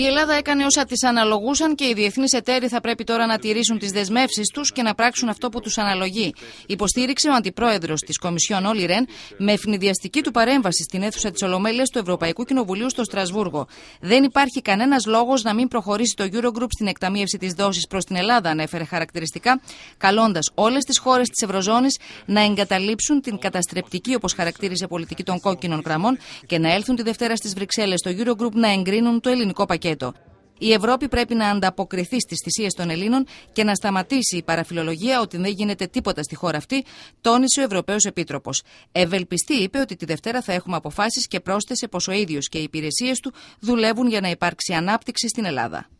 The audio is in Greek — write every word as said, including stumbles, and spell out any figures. Η Ελλάδα έκανε όσα της αναλογούσαν και οι διεθνείς εταίροι θα πρέπει τώρα να τηρήσουν τις δεσμεύσεις τους και να πράξουν αυτό που τους αναλογεί. Υποστήριξε ο Αντιπρόεδρος της Κομισιόν Όλη Ρεν με ευνηδιαστική του παρέμβαση στην αίθουσα της Ολομέλειας του Ευρωπαϊκού Κοινοβουλίου στο Στρασβούργο. Δεν υπάρχει κανένας λόγος να μην προχωρήσει το Eurogroup στην εκταμείευση της δόσης προς την Ελλάδα, ανέφερε χαρακτηριστικά, καλώντας όλες τις χώρες της Ευρωζώνης να εγκαταλείψουν την καταστρεπτική, όπως χαρακτήρισε, πολιτική των κόκκινων γραμμών και να έλθουν τη Δευτέρα στις Βρυξέλλες στο Eurogroup να εγκρίνουν το ελληνικό πακέτο. Η Ευρώπη πρέπει να ανταποκριθεί στις θυσίες των Ελλήνων και να σταματήσει η παραφιλολογία ότι δεν γίνεται τίποτα στη χώρα αυτή, τόνισε ο Ευρωπαίος Επίτροπος. Ευελπιστή είπε ότι τη Δευτέρα θα έχουμε αποφάσεις και πρόσθεσε πως ο ίδιος και οι υπηρεσίες του δουλεύουν για να υπάρξει ανάπτυξη στην Ελλάδα.